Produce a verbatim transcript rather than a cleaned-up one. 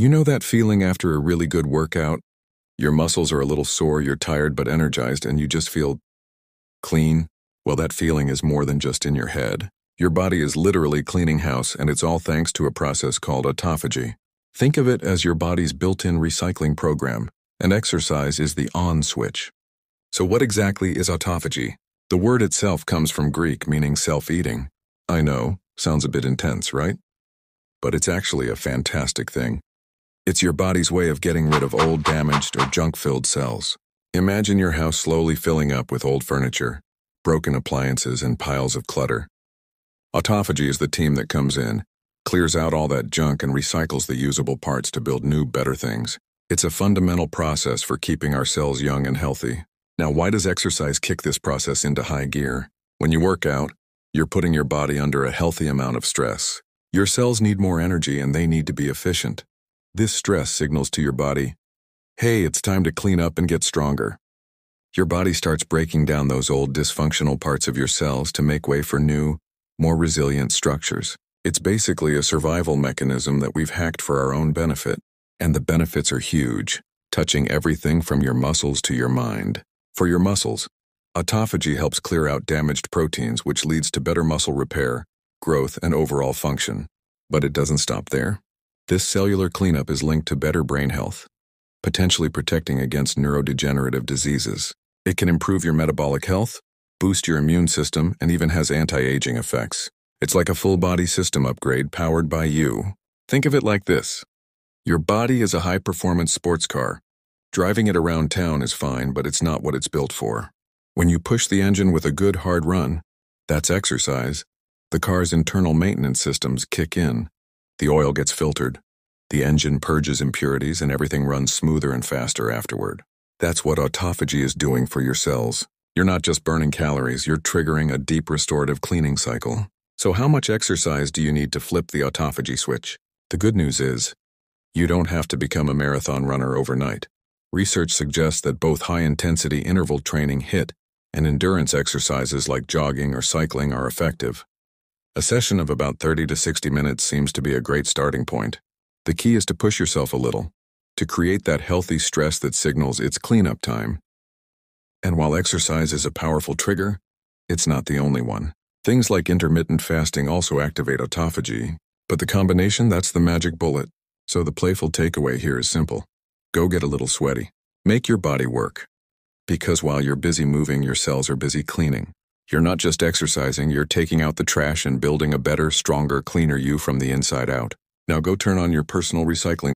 You know that feeling after a really good workout? Your muscles are a little sore, you're tired but energized, and you just feel clean? Well, that feeling is more than just in your head. Your body is literally cleaning house, and it's all thanks to a process called autophagy. Think of it as your body's built-in recycling program, and exercise is the on switch. So what exactly is autophagy? The word itself comes from Greek meaning self-eating. I know, sounds a bit intense, right? But it's actually a fantastic thing. It's your body's way of getting rid of old, damaged, or junk-filled cells. Imagine your house slowly filling up with old furniture, broken appliances, and piles of clutter. Autophagy is the team that comes in, clears out all that junk, and recycles the usable parts to build new, better things. It's a fundamental process for keeping our cells young and healthy. Now, why does exercise kick this process into high gear? When you work out, you're putting your body under a healthy amount of stress. Your cells need more energy and they need to be efficient. This stress signals to your body, hey, it's time to clean up and get stronger. Your body starts breaking down those old dysfunctional parts of your cells to make way for new, more resilient structures. It's basically a survival mechanism that we've hacked for our own benefit. And the benefits are huge, touching everything from your muscles to your mind. For your muscles, autophagy helps clear out damaged proteins, which leads to better muscle repair, growth, and overall function. But it doesn't stop there. This cellular cleanup is linked to better brain health, potentially protecting against neurodegenerative diseases. It can improve your metabolic health, boost your immune system, and even has anti-aging effects. It's like a full-body system upgrade powered by you. Think of it like this. Your body is a high-performance sports car. Driving it around town is fine, but it's not what it's built for. When you push the engine with a good hard run, that's exercise, the car's internal maintenance systems kick in. The oil gets filtered, the engine purges impurities, and everything runs smoother and faster afterward. That's what autophagy is doing for your cells. You're not just burning calories, you're triggering a deep restorative cleaning cycle. So how much exercise do you need to flip the autophagy switch? The good news is, you don't have to become a marathon runner overnight. Research suggests that both high-intensity interval training HIIT and endurance exercises like jogging or cycling are effective. A session of about thirty to sixty minutes seems to be a great starting point. The key is to push yourself a little, to create that healthy stress that signals it's cleanup time. And while exercise is a powerful trigger, it's not the only one. Things like intermittent fasting also activate autophagy, but the combination, that's the magic bullet. So the playful takeaway here is simple. Go get a little sweaty. Make your body work. Because while you're busy moving, your cells are busy cleaning. You're not just exercising, you're taking out the trash and building a better, stronger, cleaner you from the inside out. Now go turn on your personal recycling.